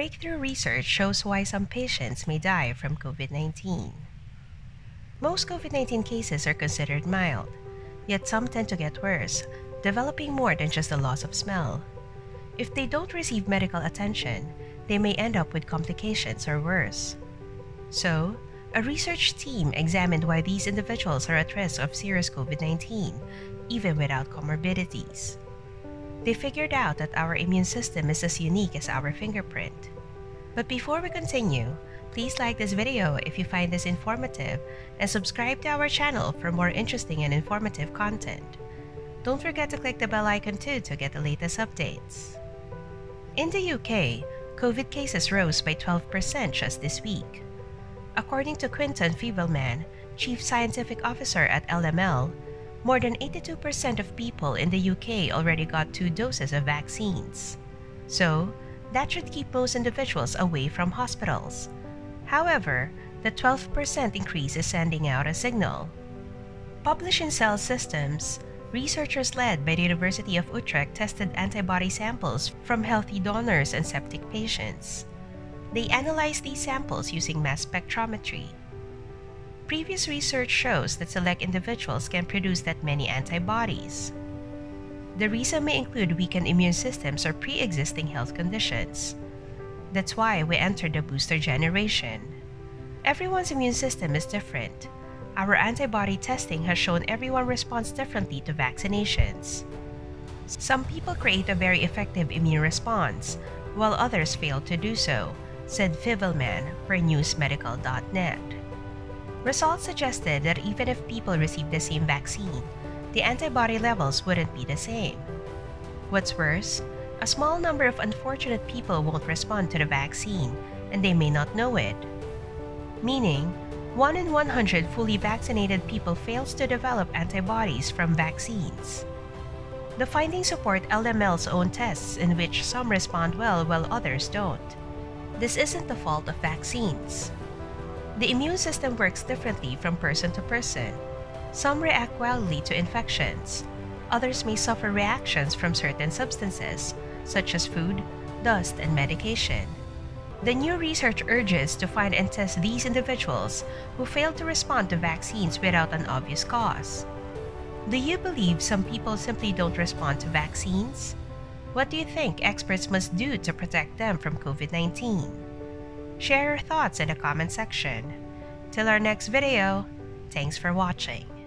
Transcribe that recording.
breakthrough research shows why some patients may die from COVID-19. Most COVID-19 cases are considered mild, yet some tend to get worse, developing more than just the loss of smell. If they don't receive medical attention, they may end up with complications or worse. So, a research team examined why these individuals are at risk of serious COVID-19, even without comorbidities. They figured out that our immune system is as unique as our fingerprint. But before we continue, please like this video if you find this informative and subscribe to our channel for more interesting and informative content. Don't forget to click the bell icon too to get the latest updates. In the UK, COVID cases rose by 12% just this week. According to Quinton Fievelman, Chief Scientific Officer at LML, more than 82% of people in the UK already got 2 doses of vaccines. So, that should keep most individuals away from hospitals. However, the 12% increase is sending out a signal. Published in Cell Systems, researchers led by the University of Utrecht tested antibody samples from healthy donors and septic patients. They analyzed these samples using mass spectrometry. Previous research shows that select individuals can produce that many antibodies. The reason may include weakened immune systems or pre-existing health conditions. That's why we entered the booster generation. Everyone's immune system is different. Our antibody testing has shown everyone responds differently to vaccinations. Some people create a very effective immune response, while others fail to do so, said Fievelman for NewsMedical.net. Results suggested that even if people received the same vaccine, the antibody levels wouldn't be the same. What's worse, a small number of unfortunate people won't respond to the vaccine, and they may not know it. Meaning, 1 in 100 fully vaccinated people fails to develop antibodies from vaccines. The findings support LML's own tests in which some respond well while others don't. This isn't the fault of vaccines. The immune system works differently from person to person. Some react wildly to infections. Others may suffer reactions from certain substances, such as food, dust, and medication. The new research urges to find and test these individuals who fail to respond to vaccines without an obvious cause. Do you believe some people simply don't respond to vaccines? What do you think experts must do to protect them from COVID-19? Share your thoughts in the comment section. Till our next video, thanks for watching.